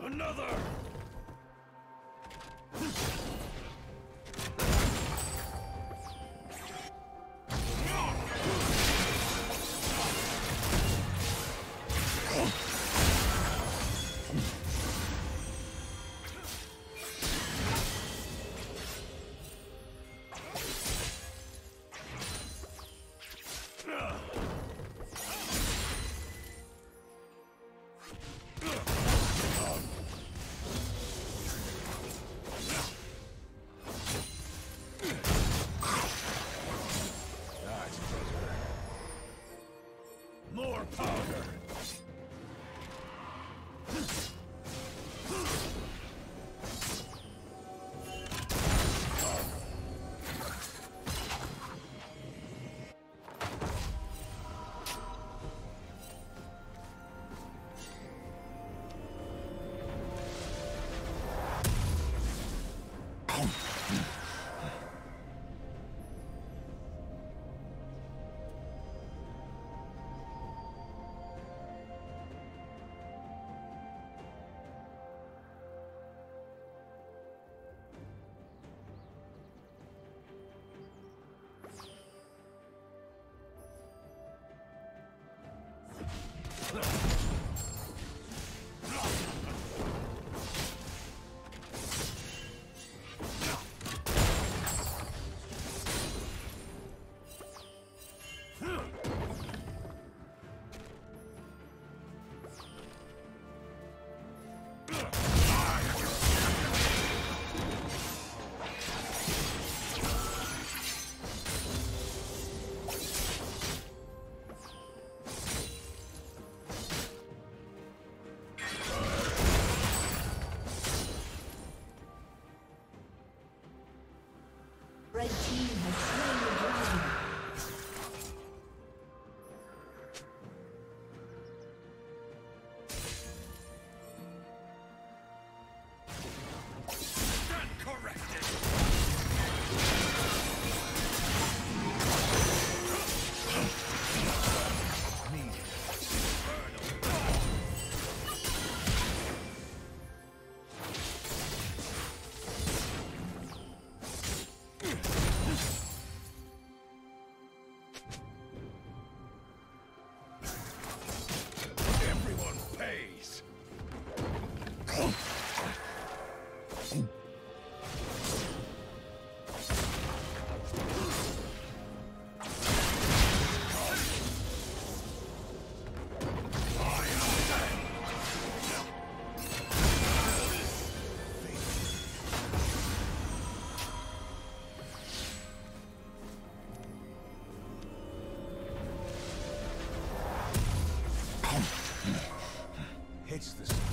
Another! It's the spot.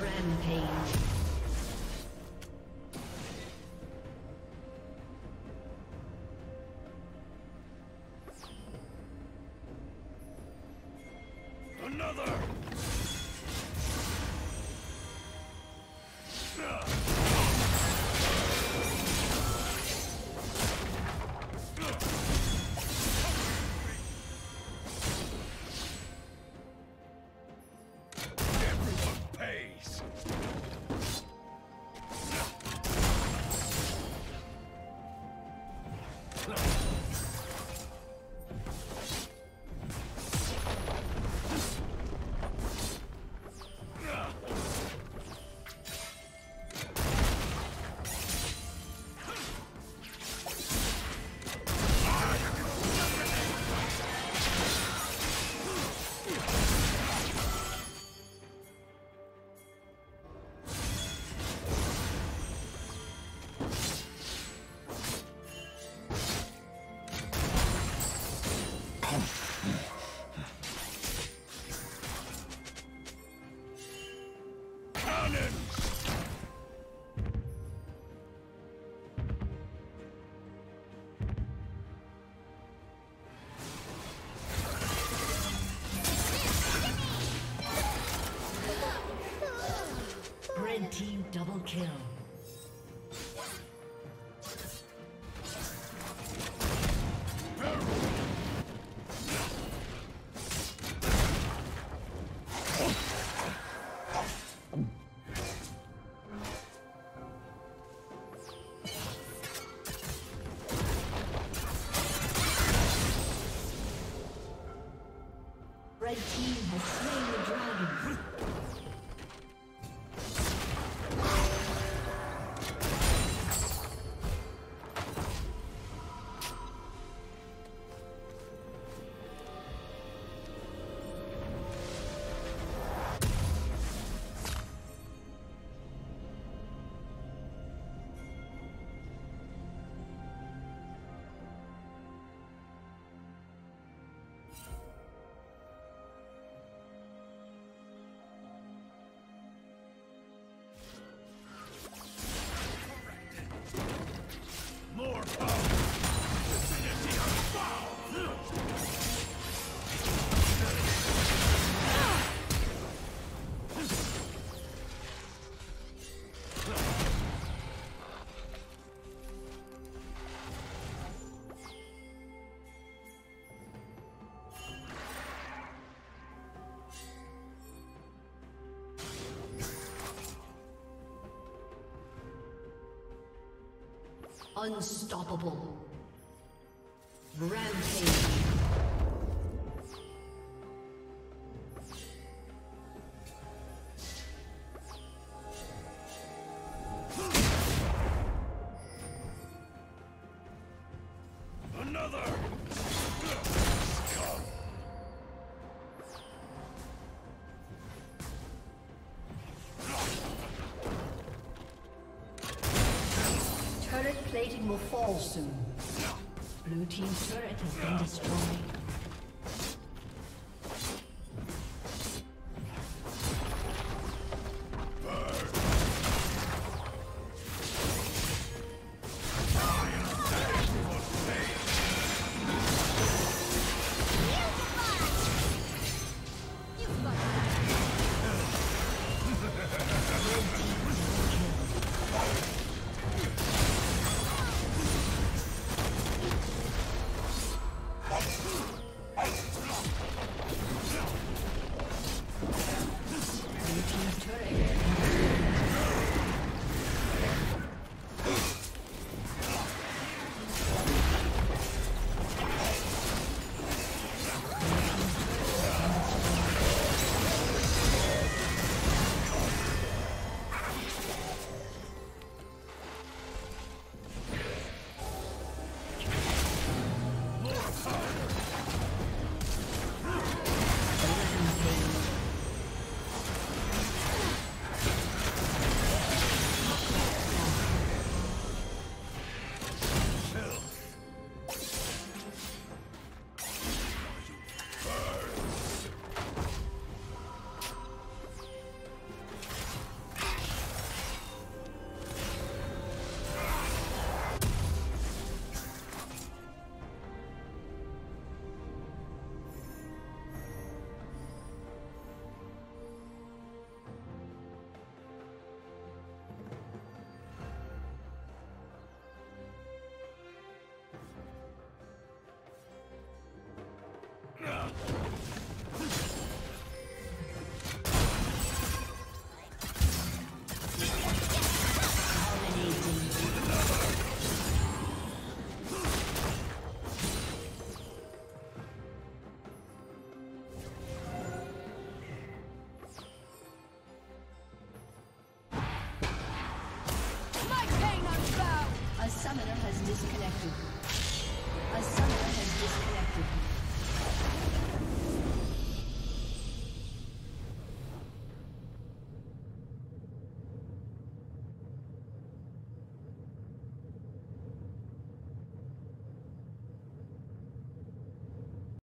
Rampage. Team double kill. Red team has slain the dragon. Unstoppable. Rampage. Plating will fall soon. Blue team's turret has been destroyed. A summoner has disconnected.